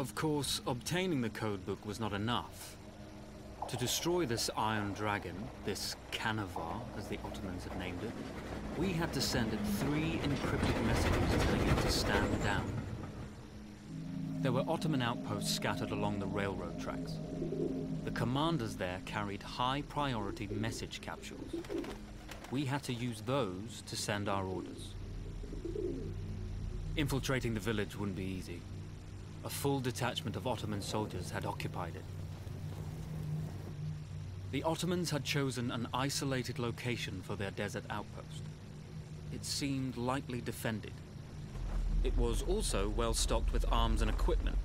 Of course, obtaining the codebook was not enough. To destroy this iron dragon, this Canavar, as the Ottomans had named it, we had to send it 3 encrypted messages telling it to stand down. There were Ottoman outposts scattered along the railroad tracks. The commanders there carried high-priority message capsules. We had to use those to send our orders. Infiltrating the village wouldn't be easy. A full detachment of Ottoman soldiers had occupied it. The Ottomans had chosen an isolated location for their desert outpost. It seemed lightly defended. It was also well stocked with arms and equipment.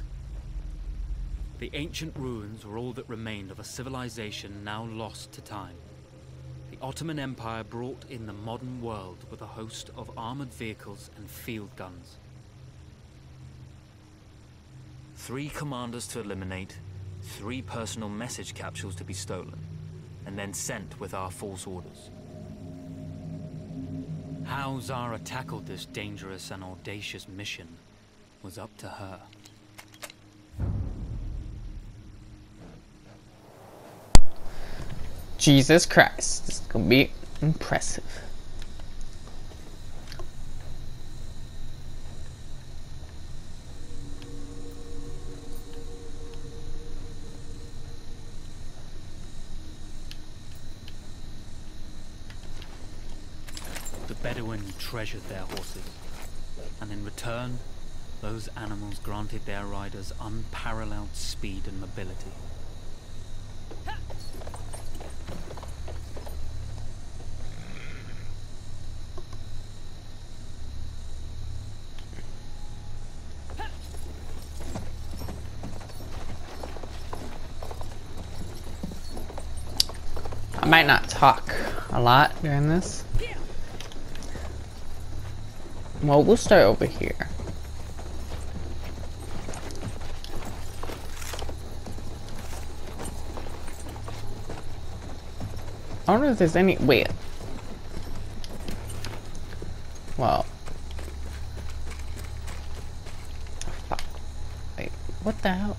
The ancient ruins were all that remained of a civilization now lost to time. The Ottoman Empire brought in the modern world with a host of armored vehicles and field guns. 3 commanders to eliminate, 3 personal message capsules to be stolen, and then sent with our false orders. How Zara tackled this dangerous and audacious mission was up to her. Jesus Christ, this is gonna be impressive. Treasured their horses, and in return, those animals granted their riders unparalleled speed and mobility. I might not talk a lot during this. Well, we'll start over here. I don't know if there's any... wait. Well. Fuck. Wait, what the hell?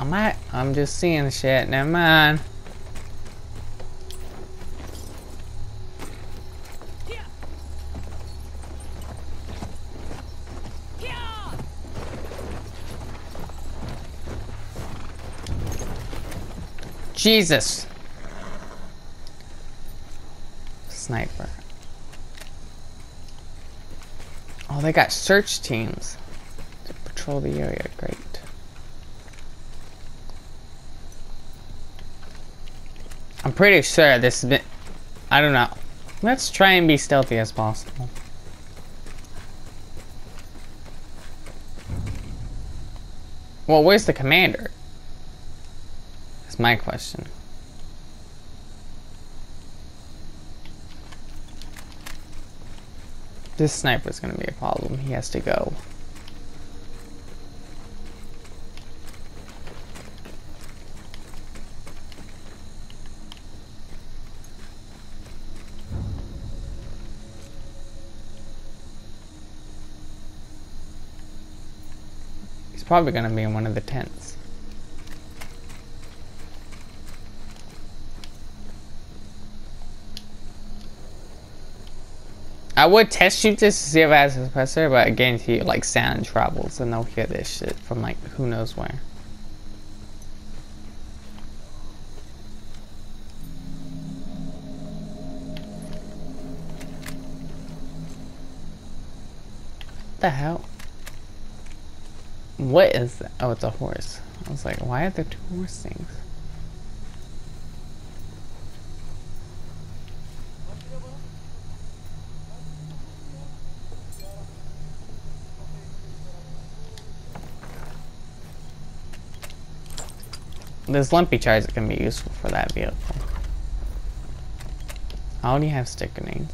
I'm just seeing shit, never mind. Jesus! Sniper. Oh, they got search teams to patrol the area. Great. I'm pretty sure this has been... I don't know. Let's try and be stealthy as possible. Well, where's the commander? My question. This sniper's gonna be a problem. He has to go. He's probably gonna be in one of the tents. I would test shoot this to see if I had a suppressor, but I guarantee you, like, sound travels and they'll hear this shit from, like, who knows where. What the hell? What is that? Oh, it's a horse. I was like, why are there 2 horse things? This lumpy charge can be useful for that vehicle. I already have sticker names.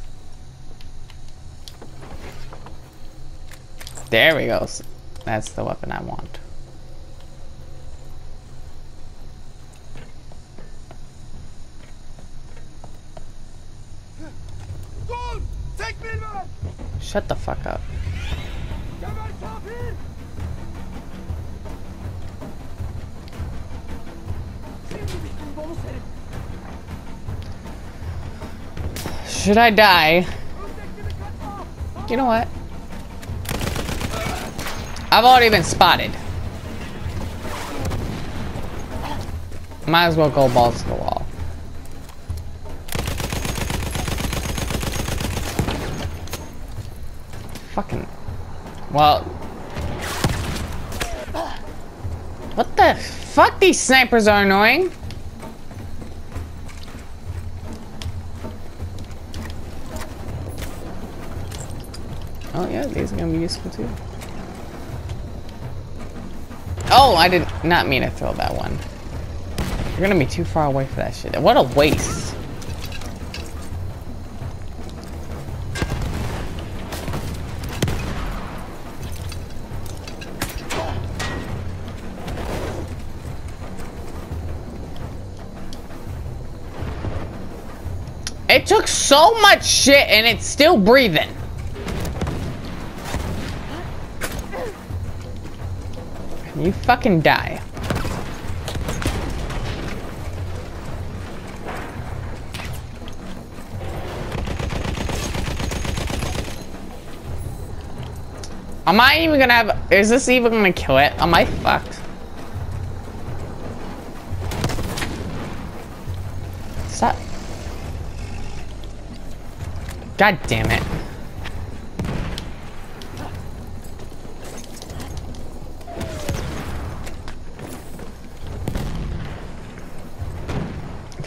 There we go. That's the weapon I want. Shut the fuck up. Should I die? You know what? I've already been spotted. Might as well go balls to the wall. Fucking... well... what the fuck? These snipers are annoying. Oh yeah, these are gonna be useful too. Oh, I did not mean to throw that one. You're gonna be too far away for that shit. What a waste. It took so much shit and it's still breathing. You fucking die. Am I even gonna have... is this even gonna kill it? Am I fucked? Stop. God damn it.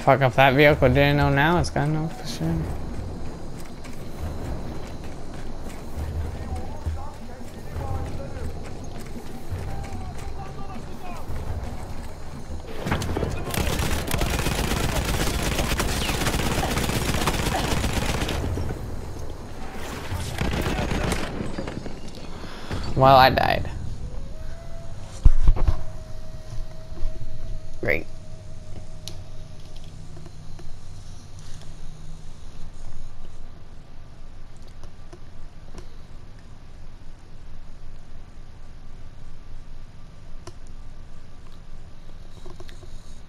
Fuck, if that vehicle didn't know now, it's gotta know for sure. Well, I died. Great.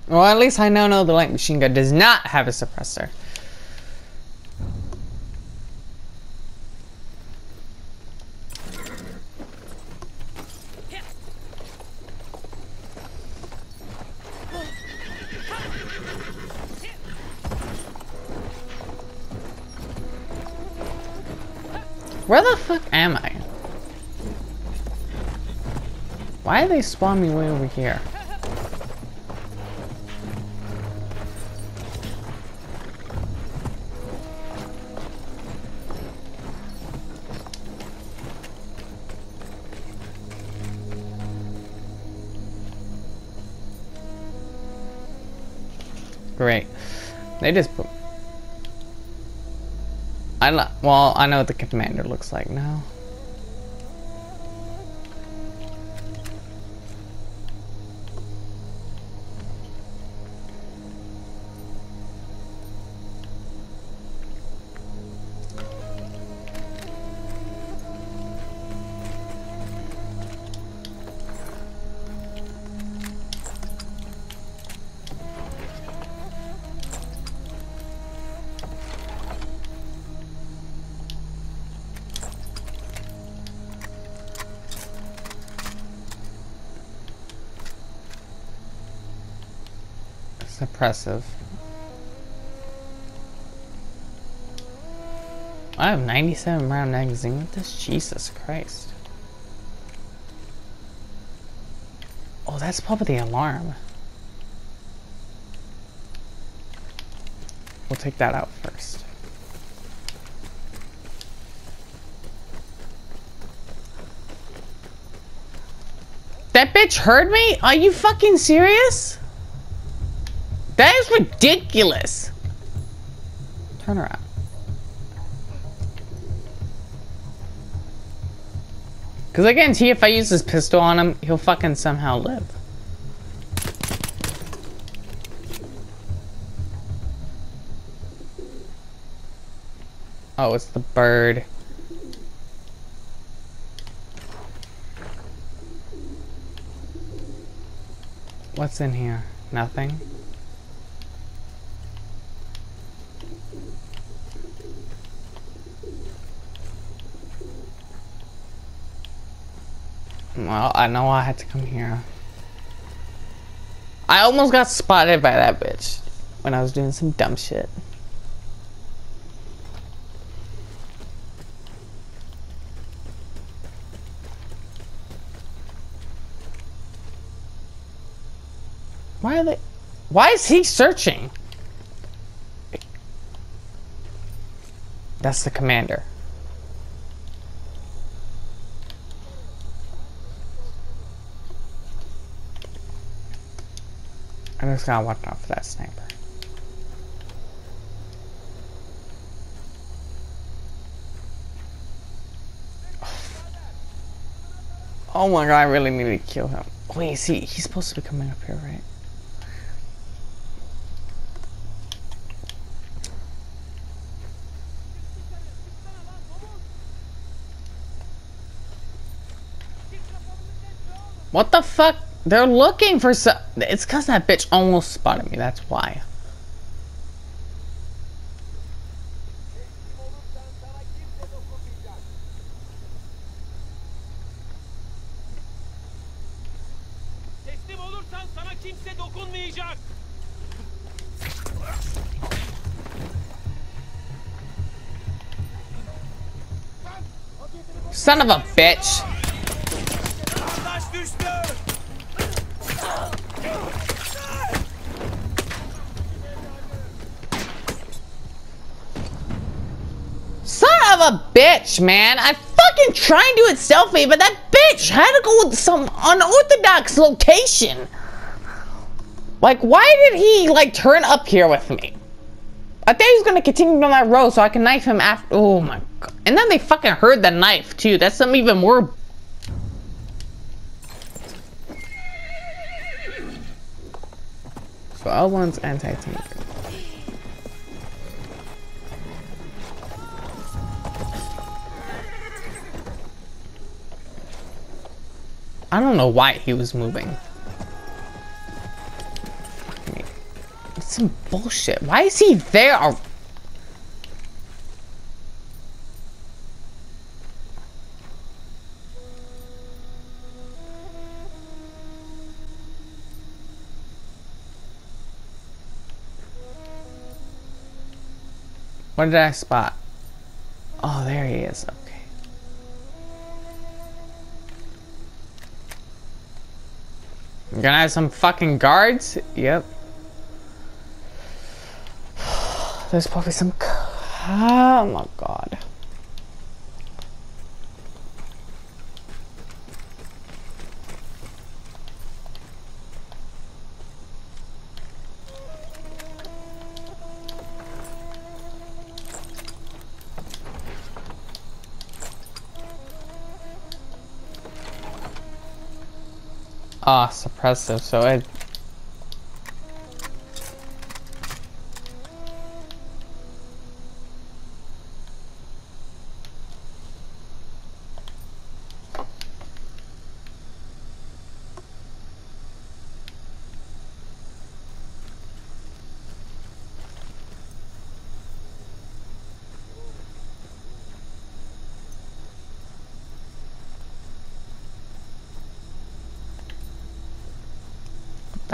Well, at least I now know the light machine gun does not have a suppressor. Where the fuck am I? Why did they spawn me way over here? Great. They just put... well, I know what the commander looks like now. Impressive. I have 97 round magazine with this. Jesus Christ. Oh, that's probably the alarm. We'll take that out first. That bitch heard me? Are you fucking serious? That is ridiculous. Turn around. Because I guarantee if I use this pistol on him, he'll fucking somehow live. Oh, it's the bird. What's in here? Nothing. Well, I know I had to come here. I almost got spotted by that bitch when I was doing some dumb shit. Why are they? Why is he searching? That's the commander. I'm just gonna watch out for that sniper. Oh my god, I really need to kill him. Wait, see, he's supposed to be coming up here, right? What the fuck? They're looking for some. It's because that bitch almost spotted me. That's why. Son of a bitch. A bitch, man. I fucking tried to do it selfie, but that bitch had to go with some unorthodox location. Like, why did he like turn up here with me? I thought he was gonna continue down that road so I can knife him after. Oh my god. And then they fucking heard the knife too. That's something even more. So all one's anti-tank. I don't know why he was moving. Fuck me. That's some bullshit. Why is he there? What did I spot? Oh, there he is. Okay. You're gonna have some fucking guards? Yep. There's probably some. Oh my god. Ah, suppressive, so it...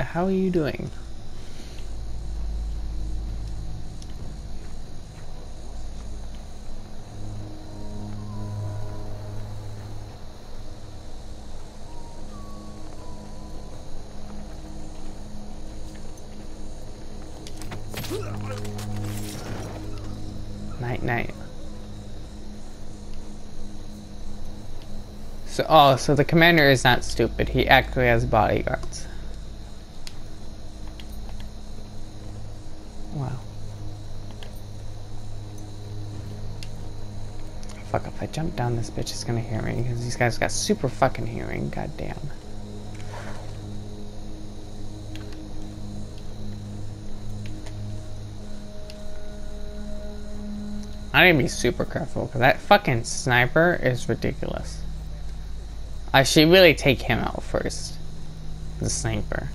How are you doing? Night, night. So, oh, so the commander is not stupid. He actually has bodyguards. Fuck, if I jump down, this bitch is gonna hear me because these guys got super fucking hearing. God damn. I need to be super careful because that fucking sniper is ridiculous. I should really take him out first. The sniper.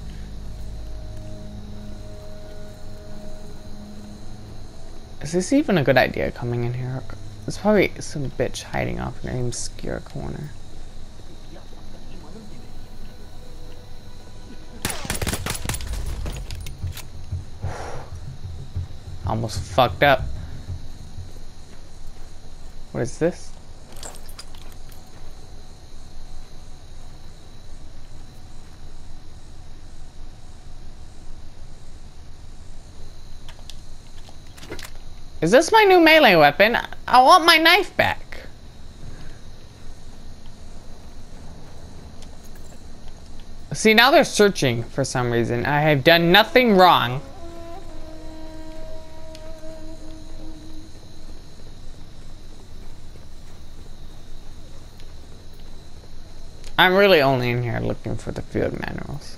Is this even a good idea coming in here? There's probably some bitch hiding off in an obscure corner. Almost fucked up. What is this? Is this my new melee weapon? I want my knife back. See, now they're searching for some reason. I have done nothing wrong. I'm really only in here looking for the field manuals.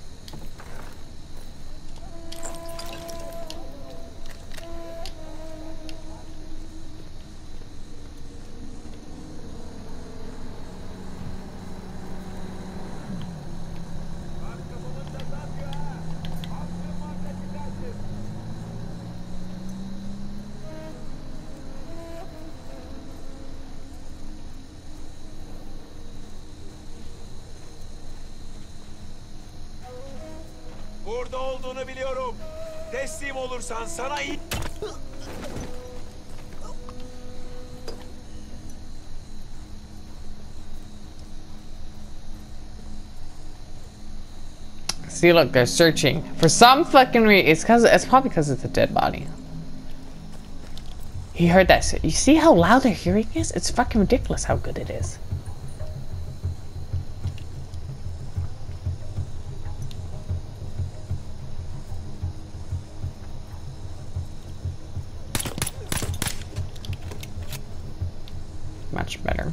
See, look, they're searching for some fucking reason. It's probably because it's a dead body. He heard that shit. You see how loud their hearing is? It's fucking ridiculous how good it is. Better.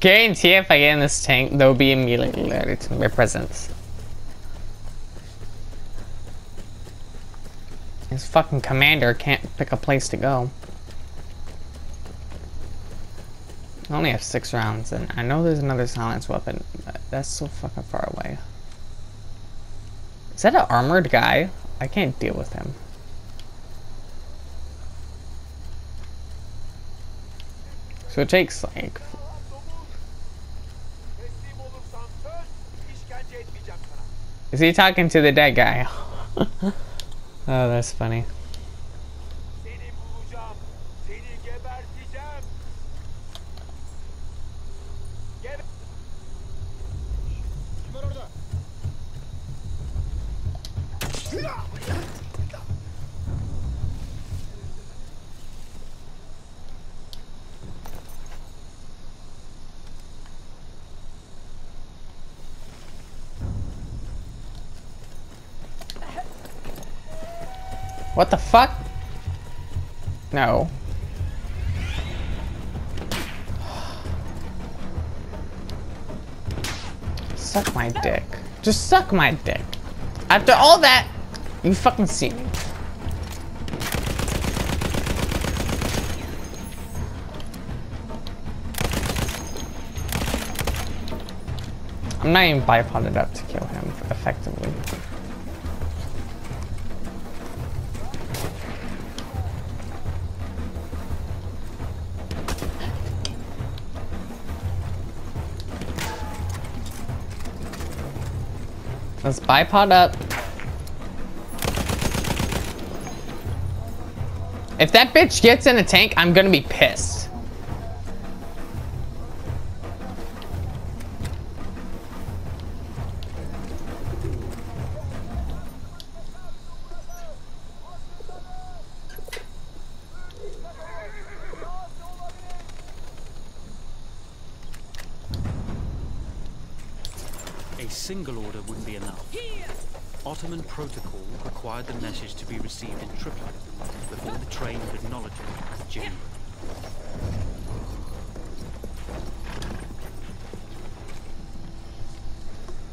Guarantee if I get in this tank, they'll be immediately alerted to my presence. His fucking commander can't pick a place to go. I only have 6 rounds, and I know there's another silence weapon, but that's so fucking far away. Is that an armored guy? I can't deal with him. So it takes like... Is he talking to the dead guy? Oh, that's funny. What the fuck? No. Suck my dick. Just suck my dick. After all that, you fucking see me. I'm not even bipoded up to kill him effectively. Let's bipod up. If that bitch gets in a tank, I'm gonna be pissed. Protocol required the message to be received in triplet before the train could acknowledge it generally.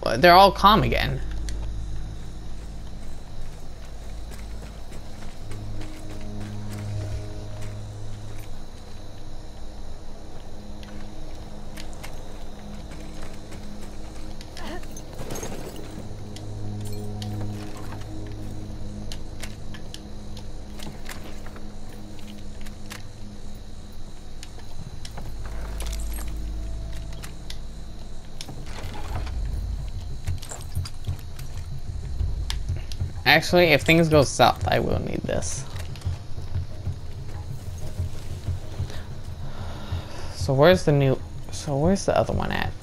Well, they're all calm again. Actually, if things go south, I will need this. So where's the new... So where's the other one at?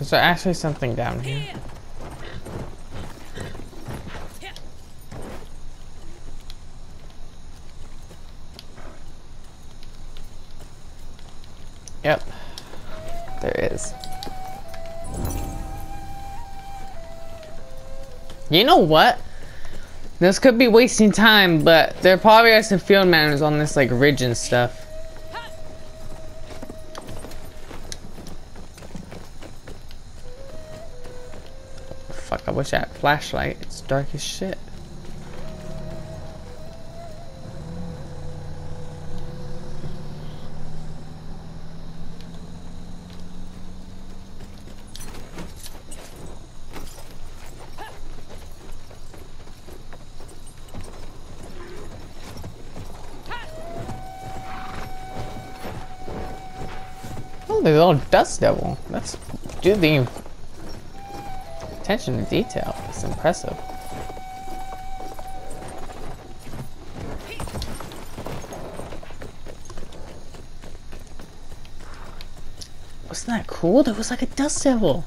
Is there actually something down here? Yep, there is. You know what? This could be wasting time, but there probably are some field manners on this like ridge and stuff. I wish I had a flashlight. It's dark as shit. Oh, the little dust devil. That's dude. The attention to detail is impressive. Wasn't that cool? That was like a dust devil.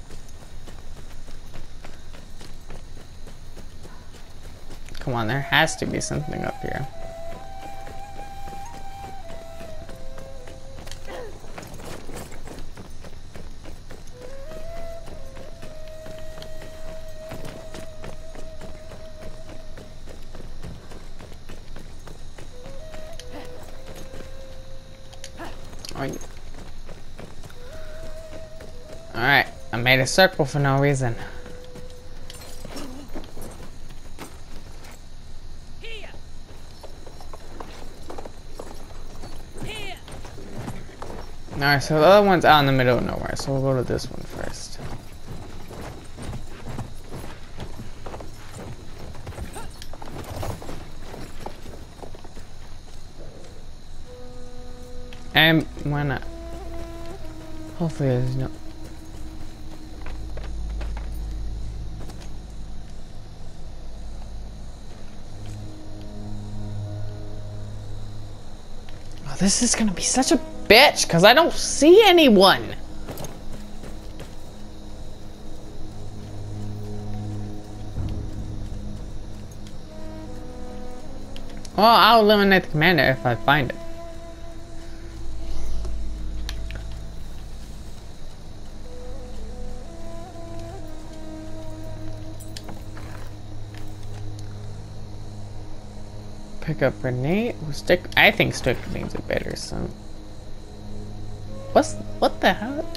Come on, there has to be something up here. Alright, I made a circle for no reason. Alright, so the other one's out in the middle of nowhere, so we'll go to this one first. And why not? Hopefully there's no... This is gonna be such a bitch because I don't see anyone. Well, I'll eliminate the commander if I find it. Pick up grenade. We'll stick. I think stick grenades are better. So, what the hell?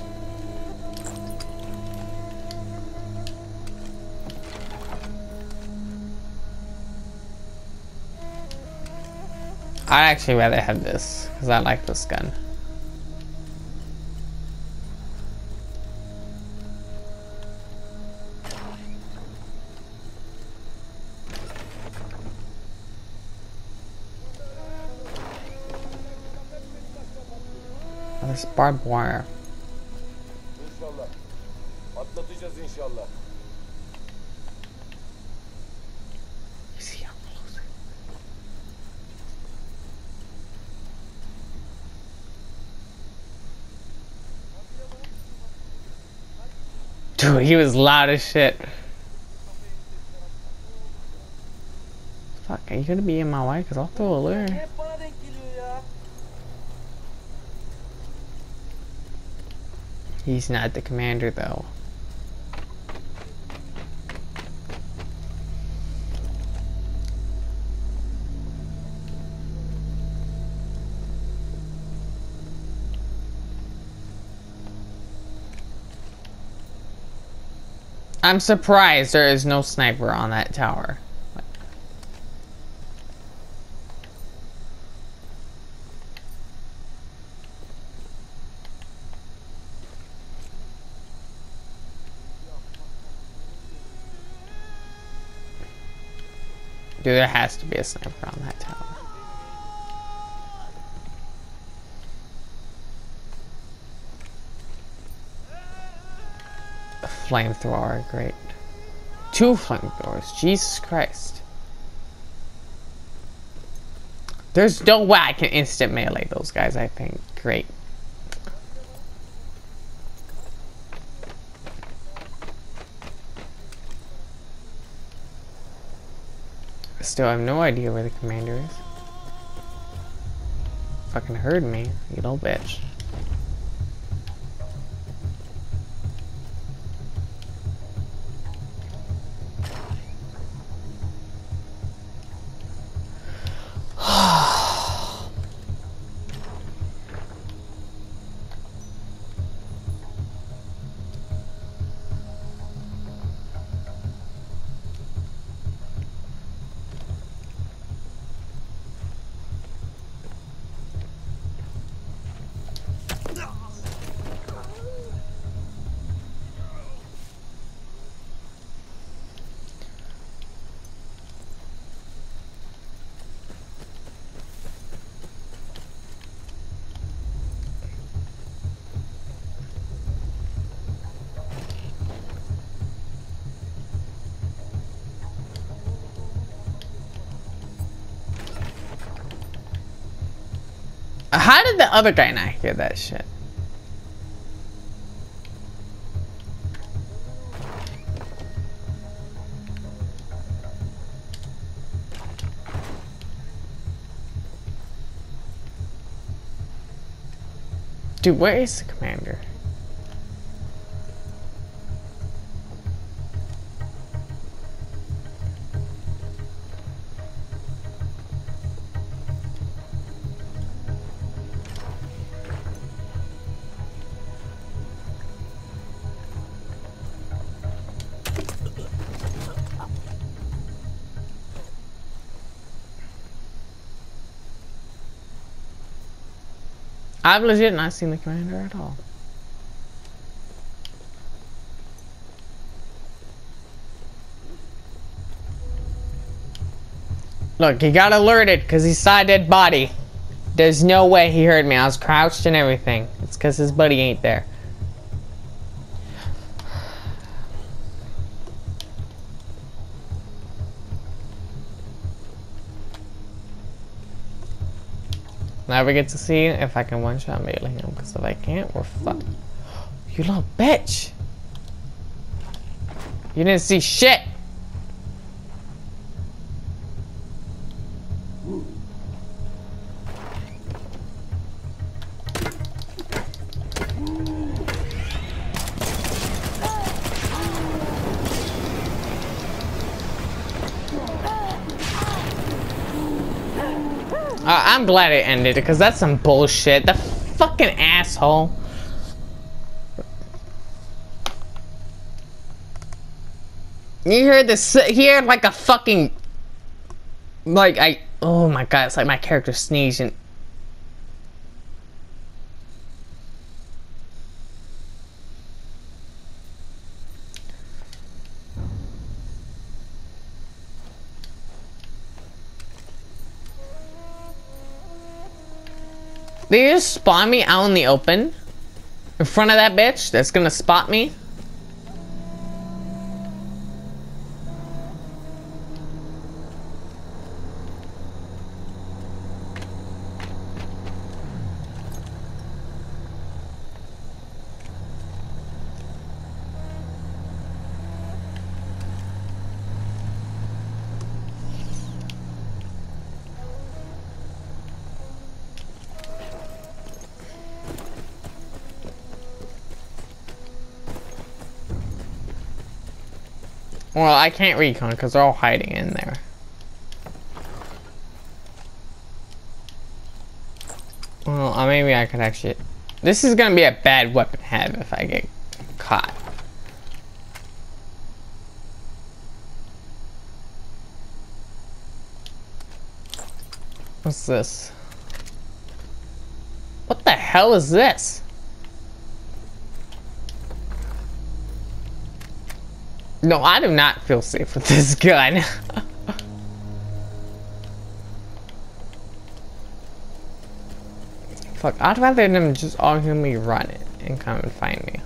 I'd actually rather have this because I like this gun. This barbed wire. You see how close. Dude, he was loud as shit. Fuck, are you gonna be in my way? Cause I'll throw a lure. He's not the commander, though. I'm surprised there is no sniper on that tower. Dude, there has to be a sniper on that tower. Flamethrower, great. 2 flamethrowers, Jesus Christ. There's no way I can instant melee those guys, I think. Great. Still have no idea where the commander is. Fucking heard me, you little bitch. How did the other guy not hear that shit? Dude, where is the commander? I've legit not seen the commander at all. Look, he got alerted because he saw a dead body. There's no way he heard me. I was crouched and everything. It's because his buddy ain't there. Now we get to see if I can one-shot melee him, because if I can't, we're fucked. You little bitch! You didn't see shit! I'm glad it ended, because that's some bullshit. The fucking asshole. You heard this? He heard like a fucking... Like I... Oh my god, it's like my character sneezed and... They just spawn me out in the open in front of that bitch that's gonna spot me. Well, I can't recon because they're all hiding in there. Well, maybe I could actually... This is going to be a bad weapon have if I get caught. What's this? What the hell is this? No, I do not feel safe with this gun. Fuck, I'd rather them just all hear me run it and come and find me.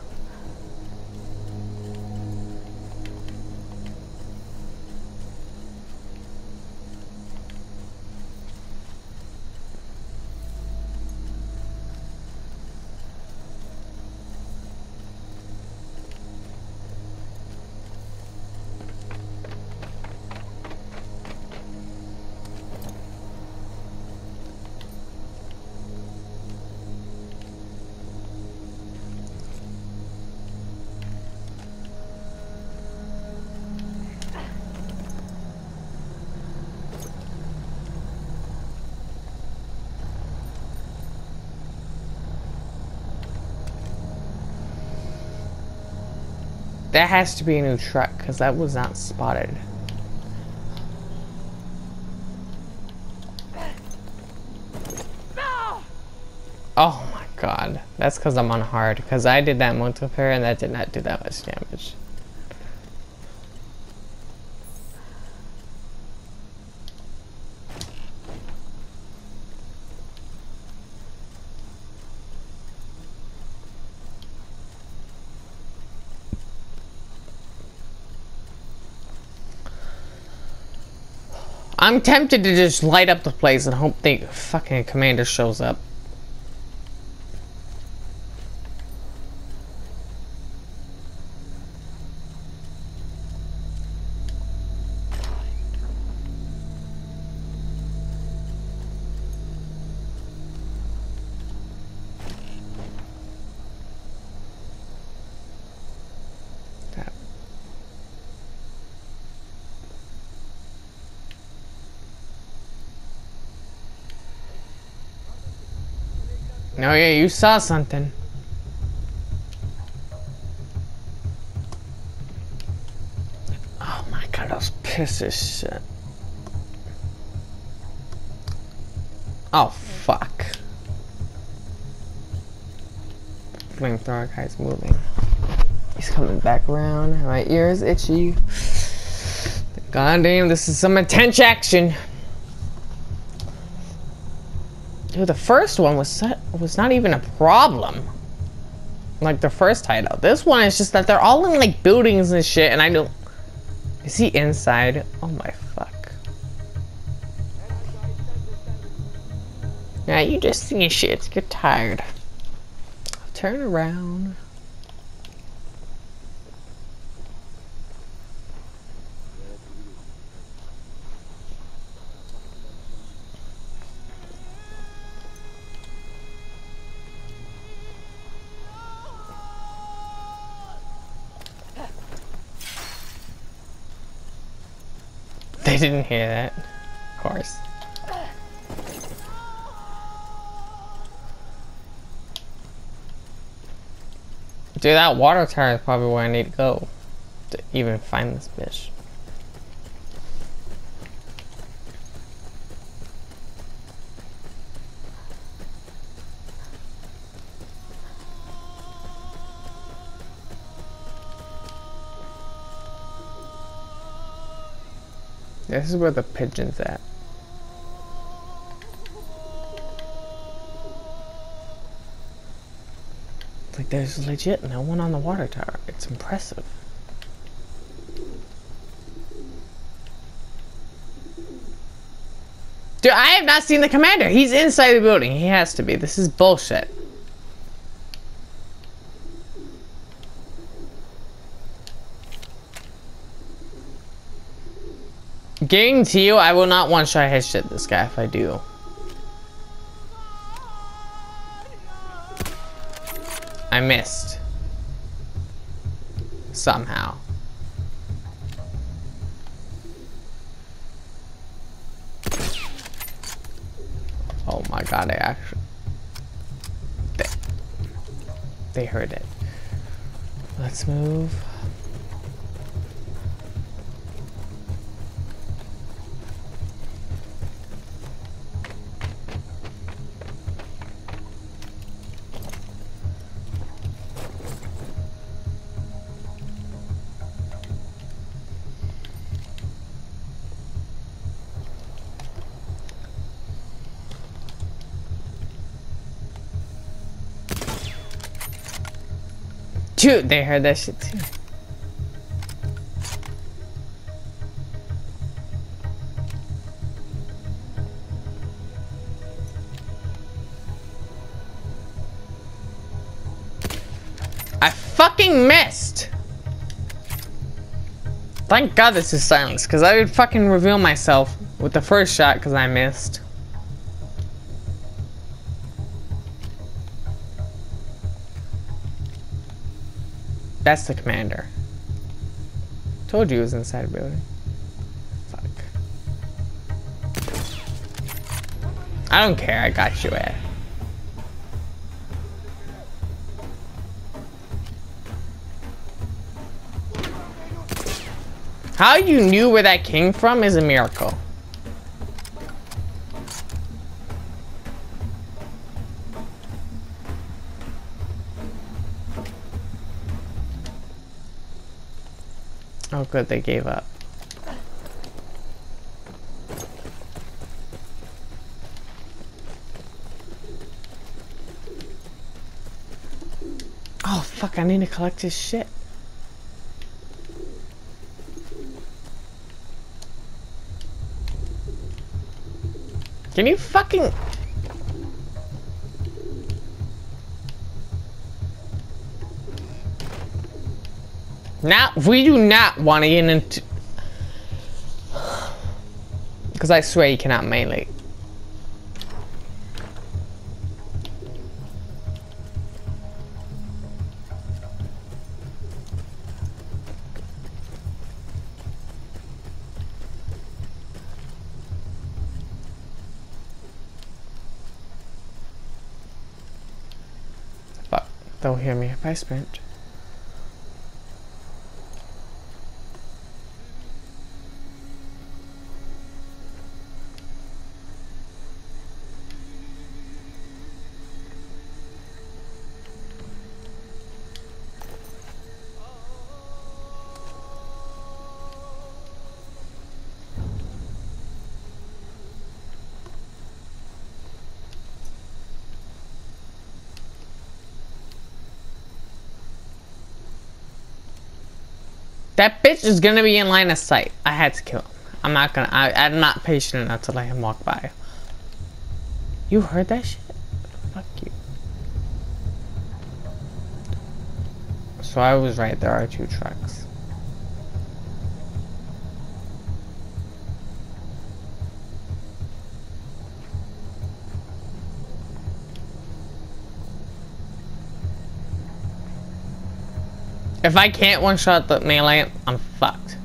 That has to be a new truck, because that was not spotted. No! Oh my god. That's because I'm on hard, because I did that multiplayer and that did not do that much damage. I'm tempted to just light up the place and hope the fucking commander shows up. Oh yeah, you saw something. Oh my god, I was pissed as shit. Oh fuck. Flamethrower guy's moving. He's coming back around. My ear is itchy. God damn, this is some intense action. Dude, the first one was not even a problem. Like the first title. This one is just that they're all in like buildings and shit, and I don't. Is he inside? Oh my fuck. Now you just see shit. You're tired. Turn around. They didn't hear that, of course. Dude, that water tower is probably where I need to go to even find this bitch. This is where the pigeon's at. Like, there's legit no one on the water tower. It's impressive. Dude, I have not seen the commander. He's inside the building. He has to be. This is bullshit. Guarantee you, I will not one-shot headshot this guy if I do. I missed. Somehow. Oh my god, I actually... They heard it. Let's move. Dude, they heard that shit too. I fucking missed! Thank God this is silence, because I would fucking reveal myself with the first shot because I missed. That's the commander. Told you he was inside a building. Fuck. I don't care, I got you, Ed. How you knew where that came from is a miracle. Oh good, they gave up. Oh fuck, I need to collect his shit. Can you fucking... Now, we do not want to get into... Because I swear you cannot melee. They'll hear me if I sprint. That bitch is gonna be in line of sight. I had to kill him. I'm not gonna. I'm not patient enough to let him walk by. You heard that shit? Fuck you. So I was right. There are two trucks. If I can't one-shot the melee, I'm fucked.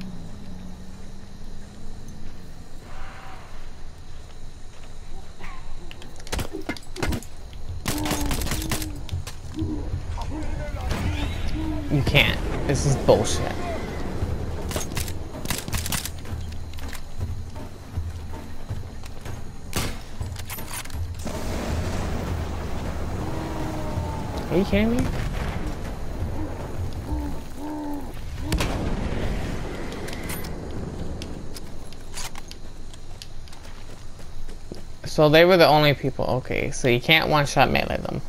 You can't. This is bullshit. Are you kidding me? So they were the only people. Okay, so you can't one-shot melee them,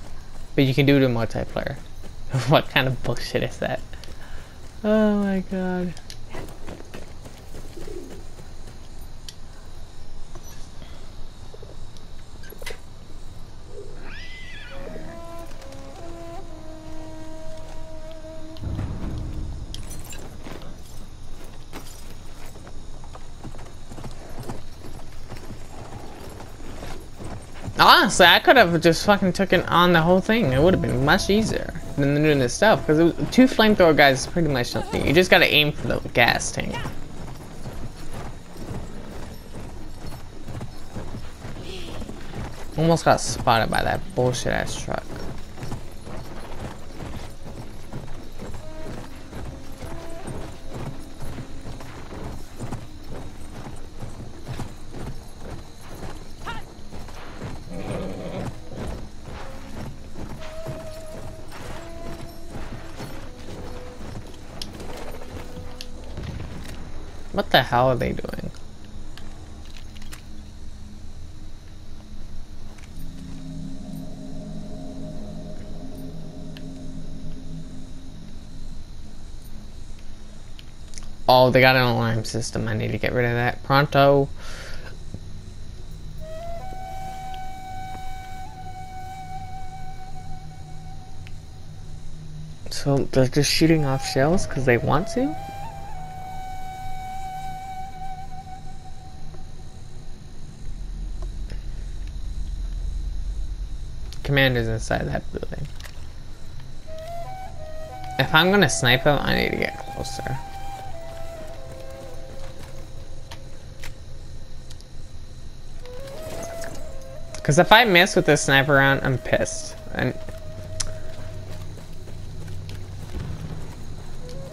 but you can do it in multiplayer. What kind of bullshit is that? Oh my god. Honestly, I could have just fucking taken on the whole thing. It would have been much easier than doing this stuff. Because two flamethrower guys is pretty much nothing. You just gotta aim for the gas tank. Almost got spotted by that bullshit ass truck. What the hell are they doing? Oh, they got an alarm system. I need to get rid of that. Pronto. So they're just shooting off shells because they want to? Commander's inside that building. If I'm gonna snipe him, I need to get closer. Because if I miss with this sniper round, I'm pissed. And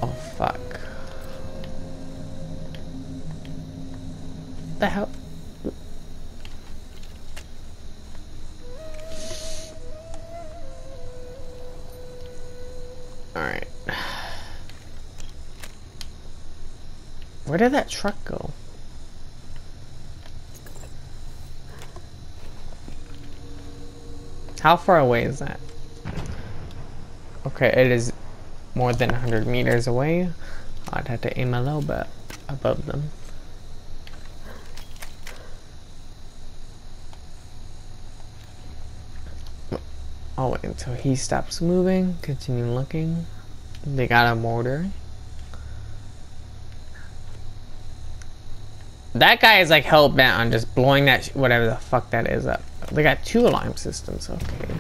oh fuck! What the hell? All right. Where did that truck go? How far away is that? Okay, it is more than 100 meters away. I'd have to aim a little bit above them. Oh wait, until he stops moving, continue looking. They got a mortar. That guy is like hell bent on just blowing that whatever the fuck that is up. They got two alarm systems. Okay.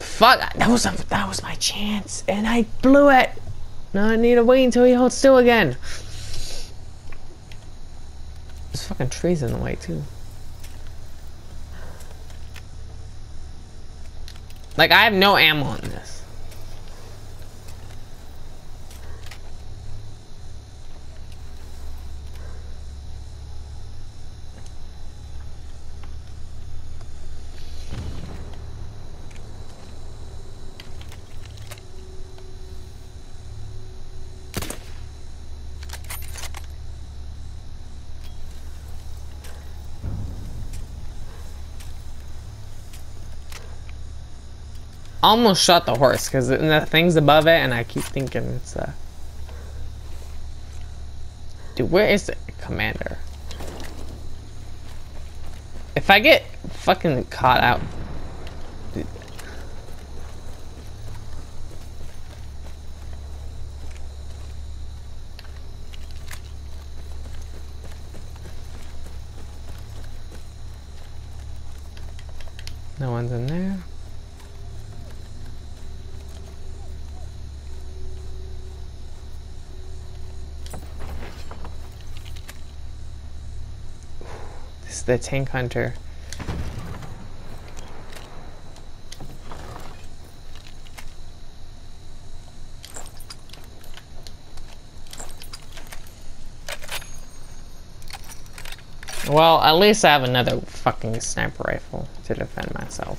Fuck! That was my chance, and I blew it. Now I need to wait until he holds still again. There's fucking trees in the way too. Like I have no ammo in this. Almost shot the horse because the thing's above it, and I keep thinking it's a. Dude, where is the commander? If I get fucking caught out. Dude. No one's in there. The tank hunter. Well, at least I have another fucking sniper rifle to defend myself.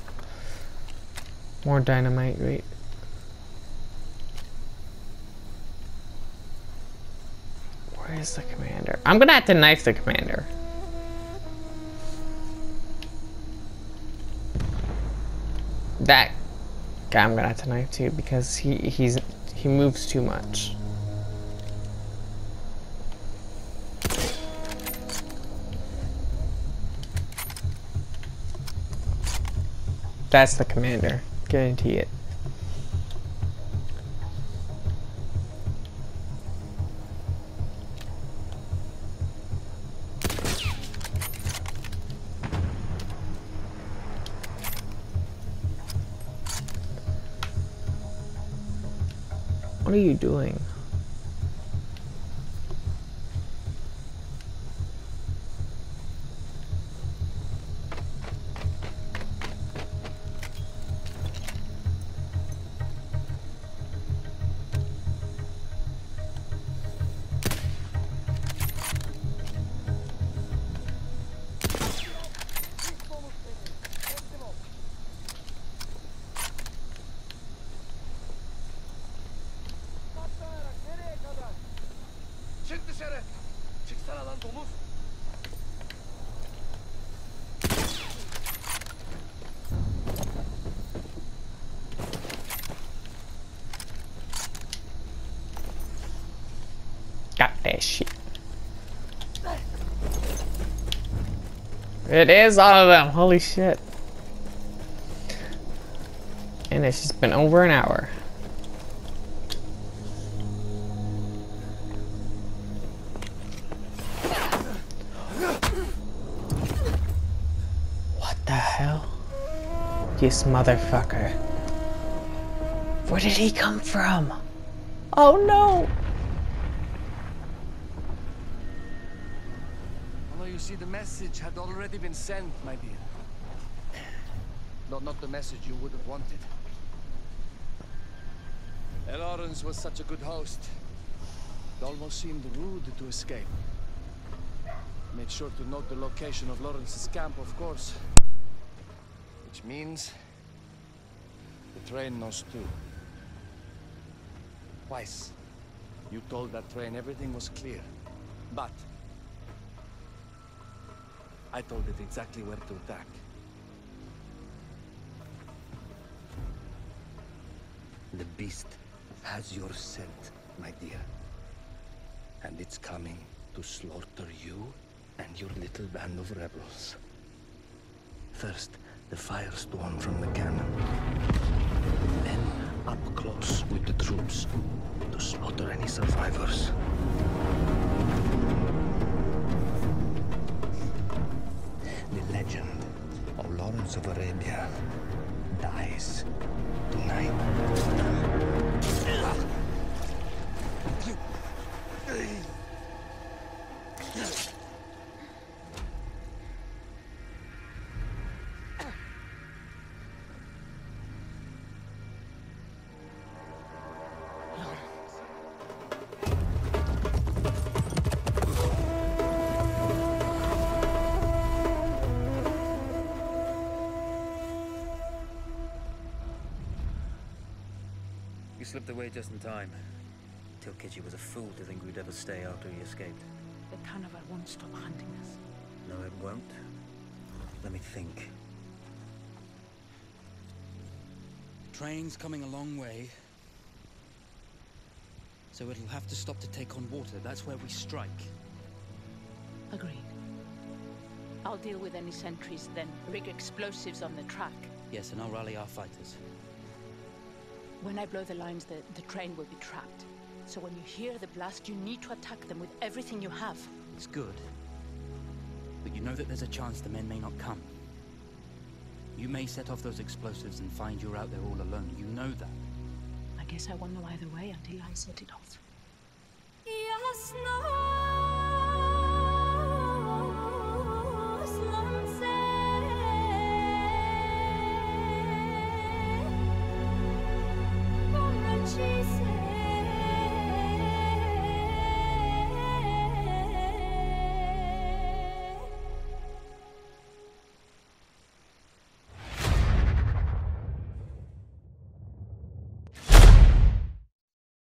More dynamite, wait. Where is the commander? I'm gonna have to knife the commander. That guy I'm gonna have to knife too because he moves too much. That's the commander, guarantee it. What are you doing? shit. It is all of them. Holy shit. And it's just been over an hour. What the hell? This motherfucker. Where did he come from? Oh no! Well, you see, the message had already been sent, my dear. Not the message you would have wanted. And Lawrence was such a good host. It almost seemed rude to escape. Made sure to note the location of Lawrence's camp, of course. Which means the train knows too. Twice, you told that train everything was clear, but I told it exactly where to attack. The beast has your scent, my dear, and it's coming to slaughter you and your little band of rebels. First, the firestorm from the cannon, then up close with the troops to slaughter any survivors. The legend of Lawrence of Arabia dies tonight. Slipped away just in time. Tilkichi was a fool to think we'd ever stay after he escaped. The Tanavar won't stop hunting us. No, it won't. Let me think. Train's coming a long way. So it'll have to stop to take on water. That's where we strike. Agreed. I'll deal with any sentries, then rig explosives on the track. Yes, and I'll rally our fighters. When I blow the lines, the train will be trapped. So when you hear the blast, you need to attack them with everything you have. It's good. But you know that there's a chance the men may not come. You may set off those explosives and find you're out there all alone. You know that. I guess I won't know either way until I set it off.